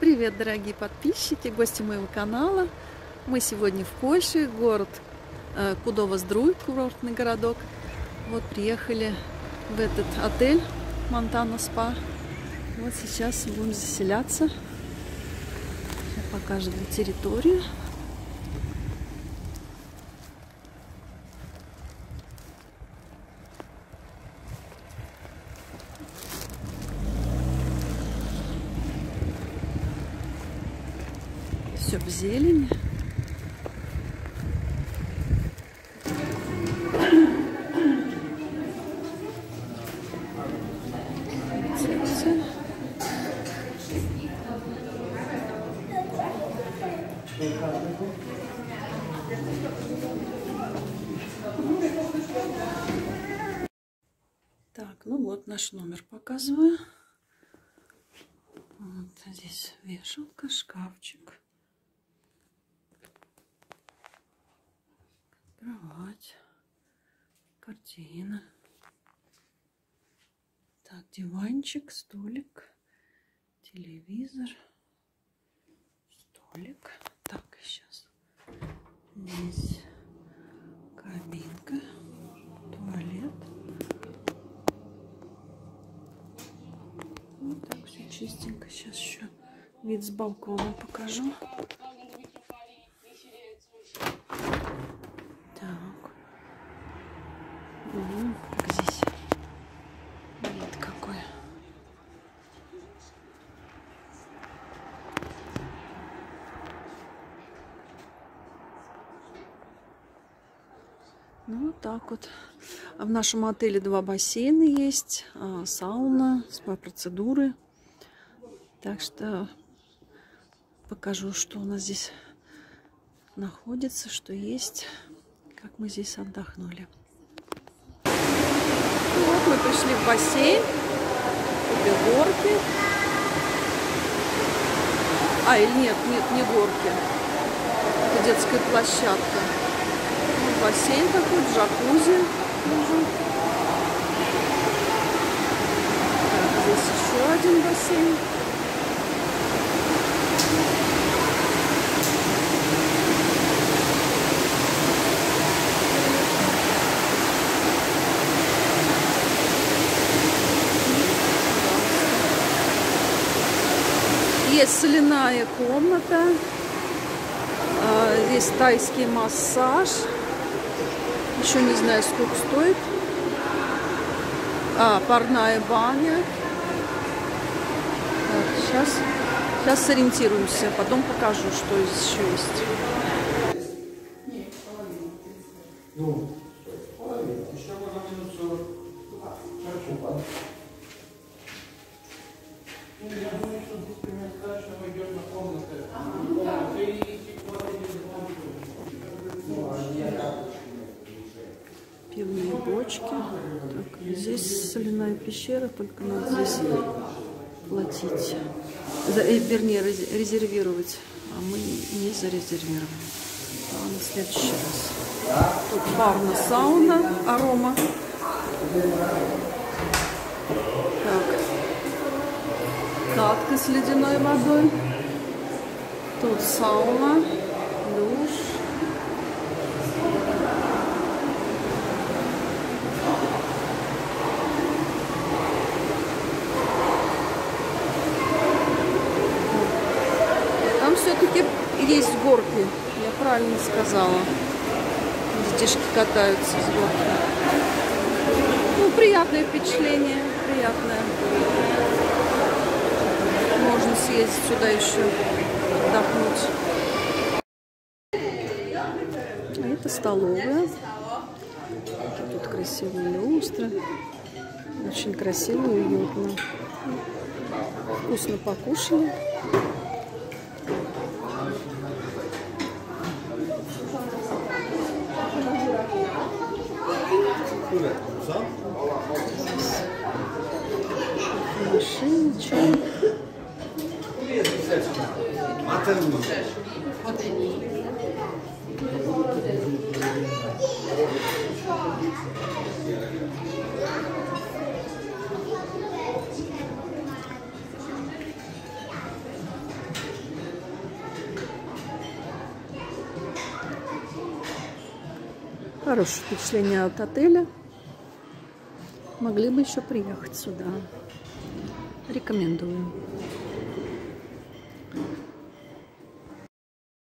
Привет, дорогие подписчики, гости моего канала. Мы сегодня в Польше, город Кудова Здруй, курортный городок. Вот приехали в этот отель Montana Spa. Вот сейчас будем заселяться. Сейчас покажу территорию. Все в зелени. Так, ну вот наш номер показываю. Вот здесь вешалка, шкафчик. Кровать, картина, так, диванчик, столик, телевизор, столик. Так, сейчас здесь кабинка, туалет. Вот так все чистенько. Сейчас еще вид с балкона покажу. Как здесь вид какой. Ну вот так вот. В нашем отеле 2 бассейна есть, сауна, спа-процедуры. Так что покажу, что у нас здесь находится, что есть, как мы здесь отдохнули. Вот мы пришли в бассейн, обе горки. А, или нет, не горки. Это детская площадка. Вот бассейн такой, джакузи. Так, здесь еще один бассейн. Есть соляная комната, здесь тайский массаж, еще не знаю, сколько стоит, парная баня. Так, сейчас сориентируемся, потом покажу, что здесь еще есть. Ну, еще можно минут 40. Хорошо, пивные бочки. Так, здесь соляная пещера, только надо здесь платить, вернее резервировать, а мы не зарезервировали. А на следующий раз. Тут парная сауна, арома. Катка с ледяной водой. Тут сауна, душ. Там все-таки есть горки, я правильно сказала. Детишки катаются с горки. Ну, приятное впечатление, приятное. Можно съездить сюда еще отдохнуть. Это столовая. Тут красивые люстры. Очень красиво и уютно. Вкусно покушали. Машина, чай. Хорошее впечатление от отеля. Могли бы еще приехать сюда. Рекомендую.